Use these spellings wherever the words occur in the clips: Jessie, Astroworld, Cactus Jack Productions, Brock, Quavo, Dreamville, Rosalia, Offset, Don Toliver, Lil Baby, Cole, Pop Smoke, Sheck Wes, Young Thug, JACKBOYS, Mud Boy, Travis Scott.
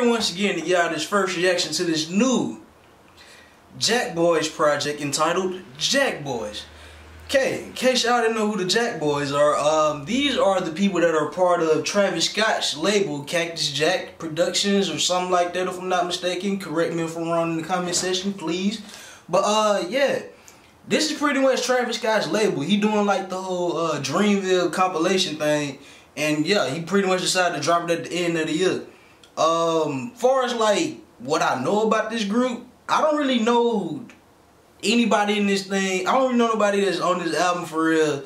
here once again to y'all this first reaction to this new JACKBOYS project entitled JACKBOYS. Okay, in case y'all didn't know who the JACKBOYS are, these are the people that are part of Travis Scott's label, Cactus Jack Productions or something like that, if I'm not mistaken. Correct me if I'm wrong in the comment section, please. But yeah, this is pretty much Travis Scott's label. He doing like the whole Dreamville compilation thing, and yeah, he pretty much decided to drop it at the end of the year. Far as like what I know about this group, I don't really know anybody in this thing. I don't really know nobody that's on this album for real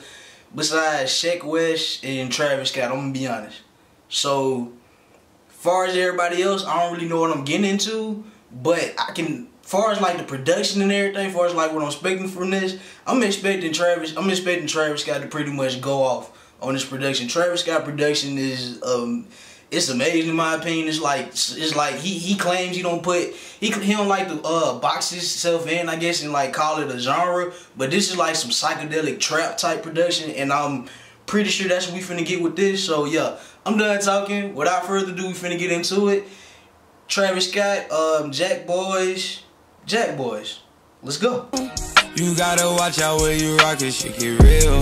besides Sheck Wes and Travis Scott, I'm gonna be honest. So far as everybody else, I don't really know what I'm getting into, but I can, far as like the production and everything, far as like what I'm expecting from this, I'm expecting Travis Scott to pretty much go off on this production. Travis Scott production is it's amazing in my opinion. It's like he claims he don't like to box himself in, I guess, and like call it a genre. But this is like some psychedelic trap type production, and I'm pretty sure that's what we finna get with this. So yeah, I'm done talking. Without further ado, we finna get into it. Travis Scott, JACKBOYS. Let's go. You gotta watch out where you rock it, shit get real.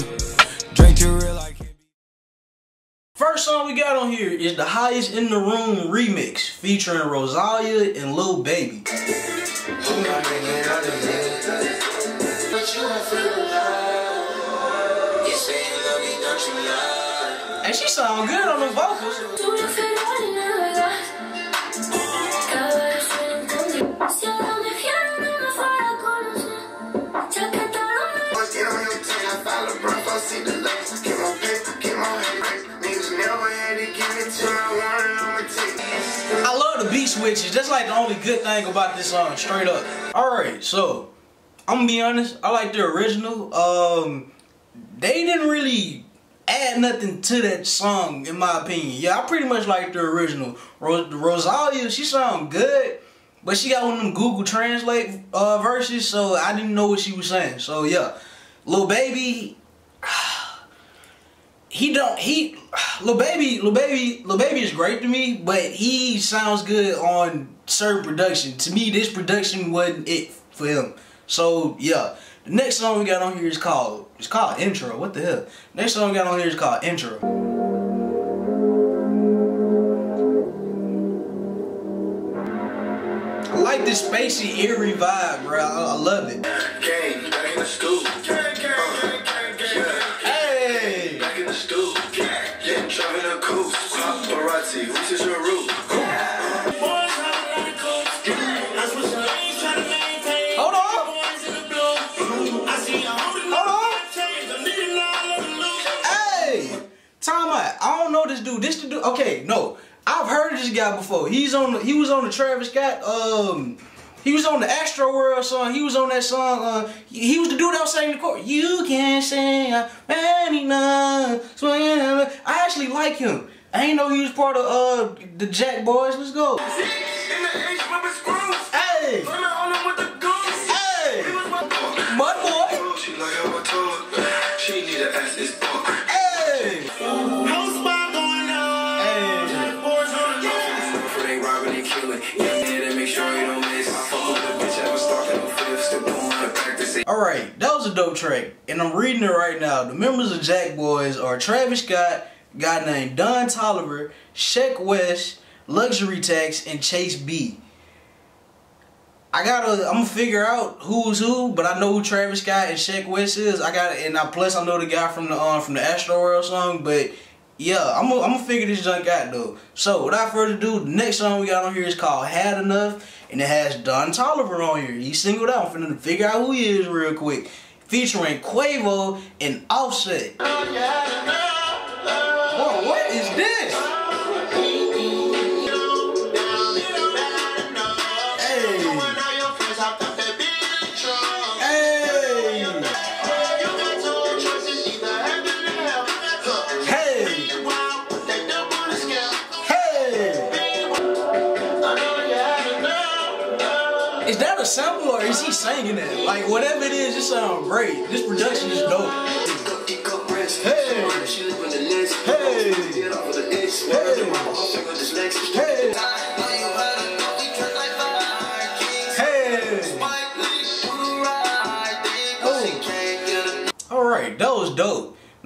Drink to real like. First song we got on here is the Highest in the Room remix featuring Rosalia and Lil Baby. And she sound good on the vocals. I love the beat switches. That's like the only good thing about this song, straight up. Alright, so I'm gonna be honest, I like the original. They didn't really add nothing to that song in my opinion. Yeah, I pretty much like the original. Rosalia, she sound good, but she got one of them Google Translate verses, so I didn't know what she was saying. So yeah, Lil Baby, Lil Baby is great to me, but he sounds good on certain production. To me, this production wasn't it for him. So yeah, the next song we got on here is called, it's called Intro. What the hell? Next song we got on here is called Intro. I like this spacey, eerie vibe, bro. I love it. This to do, okay, no, I've heard of this guy before. He was on the Travis Scott, he was on the Astroworld song. He was on that song. He was the dude that was singing the chorus. You can't sing, man, enough. I actually like him. I ain't know he was part of the JACKBOYS. Let's go. Hey, hey, Mud Boy. She like how I told her. She need to ask this book. Hey. Alright, that was a dope track, and I'm reading it right now. The members of JACKBOYS are Travis Scott, a guy named Don Toliver, Sheck Wes, Luxury Tax, and Chase B. I'm gonna figure out who's who, but I know who Travis Scott and Sheck Wes is. Plus I know the guy from the Astroworld song, but yeah, I'm gonna figure this junk out though. So without further ado, the next song we got on here is called Had Enough, and it has Don Toliver on here. He's singled out. I'm finna figure out who he is real quick. Featuring Quavo and Offset. Oh, what is this? Is that a sample or is he singing it? Like, whatever it is, it sounds great. This production is dope. Hey! Hey! Hey! Hey!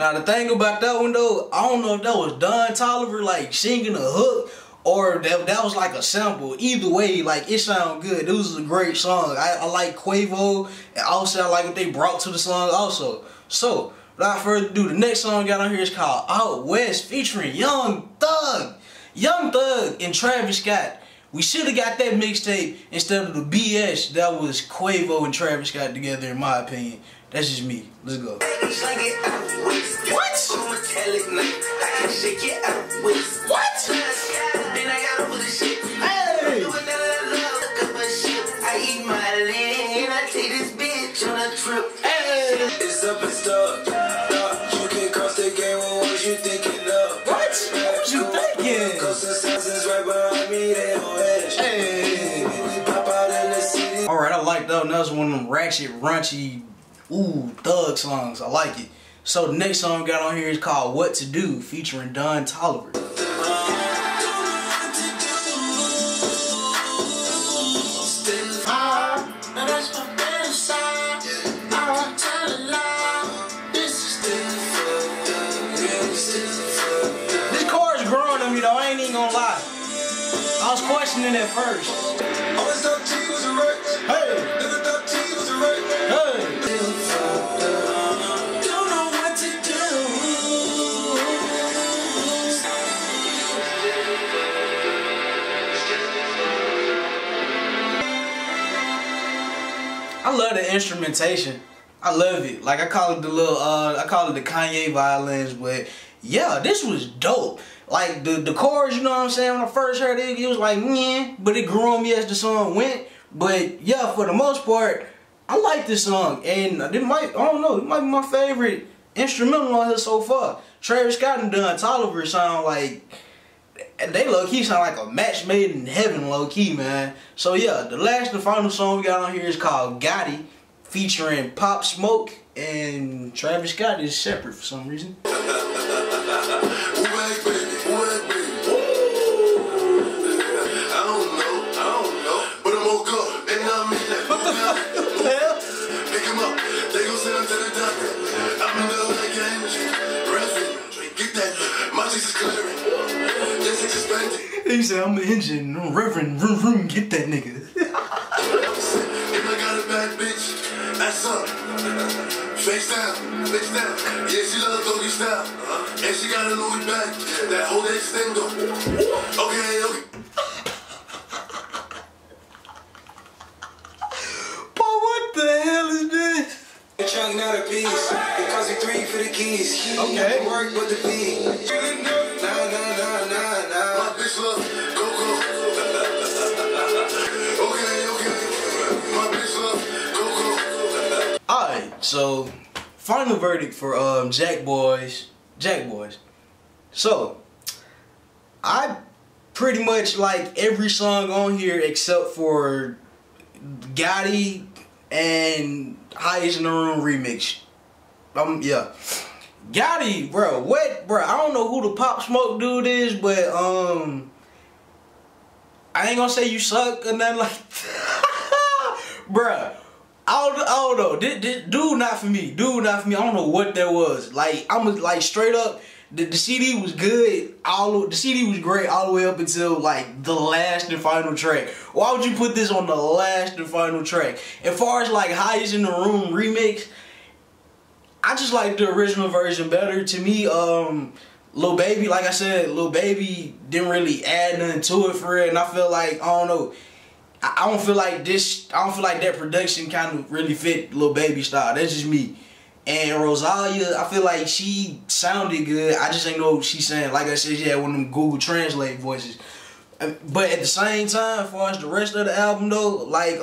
Now the thing about that one though, I don't know if that was Don Toliver like singing a hook or that was like a sample. Either way, like it sounded good. This was a great song. I like Quavo and also I like what they brought to the song also. So without further ado, the next song I got on here is called Out West featuring Young Thug. Young Thug and Travis Scott. We should have got that mixtape instead of the BS that was Quavo and Travis Scott together, in my opinion. That's just me. Let's go. Alright, I like that one. That was one of them ratchet, raunchy, ooh, thug songs. I like it. So the next song we got on here is called What to Do featuring Don Toliver. This chorus growing on me though, I ain't even gonna lie. I was questioning it first. I love the instrumentation. I love it. Like I call it the little, I call it the Kanye violins. But yeah, this was dope. Like the chords, you know what I'm saying. When I first heard it, it was like, meh, but it grew on me as the song went. But yeah, for the most part, I like this song, and it might, I don't know, it might be my favorite instrumental on here so far. Travis Scott and Don Toliver sound like. They low-key sound like a match made in heaven, low-key, man. So, yeah, the last and final song we got on here is called Gotti, featuring Pop Smoke, and Travis Scott is separate for some reason. He said, I'm an engine, I'm reverend, vroom, vroom, get that nigga. If I got a bad bitch, that's up. Face down, yeah, she loves doggy style. And she got a Louis back, that whole extendo. Okay, okay. But what the hell is this? The chunk, not a piece. It cost me 3 for the keys. Okay. Work but the beat. Nah, nah, nah, nah, nah. Go, go. Okay, okay. Alright, so final verdict for JACKBOYS. So I pretty much like every song on here except for Gotti and Highest in the Room remix. Yeah. Gotti, bro, what, bro? I don't know who the Pop Smoke dude is, but I ain't gonna say you suck or nothing like that. Bro, I don't know. This dude not for me. Dude not for me. I don't know what that was. Like I was like straight up. The CD was good. The CD was great all the way up until like the last and final track. Why would you put this on the last and final track? As far as like Highest in the Room remix. I just like the original version better. To me, Lil Baby, like I said, Lil Baby didn't really add nothing to it for real. And I feel like, I don't know, I don't feel like this, I don't feel like that production kind of really fit Lil Baby style. That's just me. And Rosalia, I feel like she sounded good. I just ain't know what she's saying. Like I said, she had one of them Google Translate voices. But at the same time, as far as the rest of the album though, like,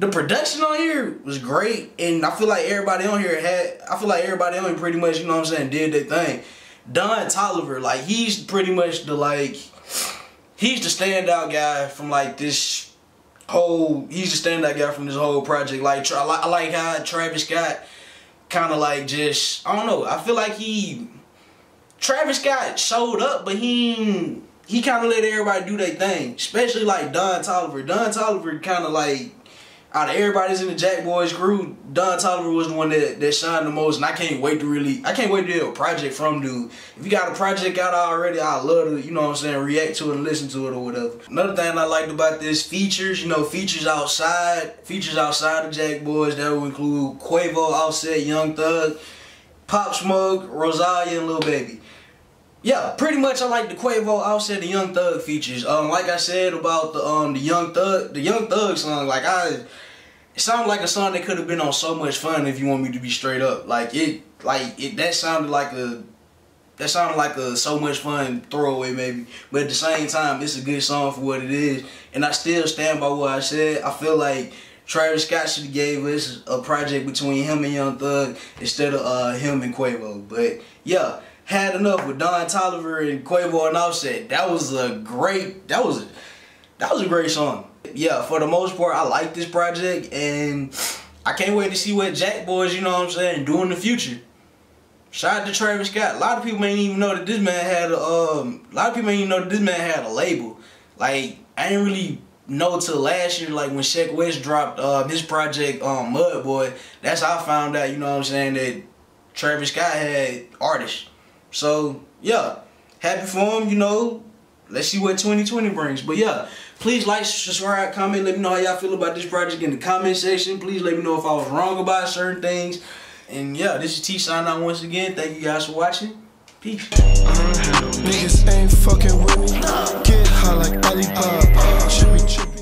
the production on here was great, and I feel like everybody on here had, I feel like everybody on here pretty much, you know what I'm saying, did their thing. Don Toliver, like, he's pretty much the, like, he's the standout guy from, like, this whole, he's the standout guy from this whole project. Like, I like how Travis Scott kind of, like, just, I don't know, I feel like he, Travis Scott showed up, but he kind of let everybody do their thing, especially, like, Don Toliver. Don Toliver kind of, like, out of everybody that's in the JACKBOYS crew, Don Toliver was the one that shined the most, and I can't wait to do a project from dude. If you got a project out already, I love to, you know what I'm saying, react to it and listen to it or whatever. Another thing I liked about this, features, you know, features outside of JACKBOYS, that would include Quavo, Offset, Young Thug, Pop Smoke, Rosalia, and Lil Baby. Yeah, pretty much I like the Quavo, Offset, the Young Thug features. Like I said about the Young Thug song, like it sounded like a song that could have been on So Much Fun, if you want me to be straight up. That sounded like a So Much Fun throwaway maybe. But at the same time, it's a good song for what it is. And I still stand by what I said. I feel like Travis Scott should have gave us a project between him and Young Thug instead of him and Quavo. But yeah. Had enough with Don Toliver and Quavo and Offset. That was a great song. Yeah, for the most part, I like this project, and I can't wait to see what JACKBOYS, you know what I'm saying, do in the future. Shout out to Travis Scott. A lot of people ain't even know that this man had a label. Like, I didn't really know till last year, like when Sheck Wes dropped his project Mud Boy. That's how I found out, you know what I'm saying, that Travis Scott had artists. So, yeah, happy for him, you know, let's see what 2020 brings. But, yeah, please like, subscribe, comment, let me know how y'all feel about this project in the comment section. Please let me know if I was wrong about certain things. And, yeah, this is T signing out once again. Thank you guys for watching. Peace. Niggas ain't fucking with me. Get high like Alibaba.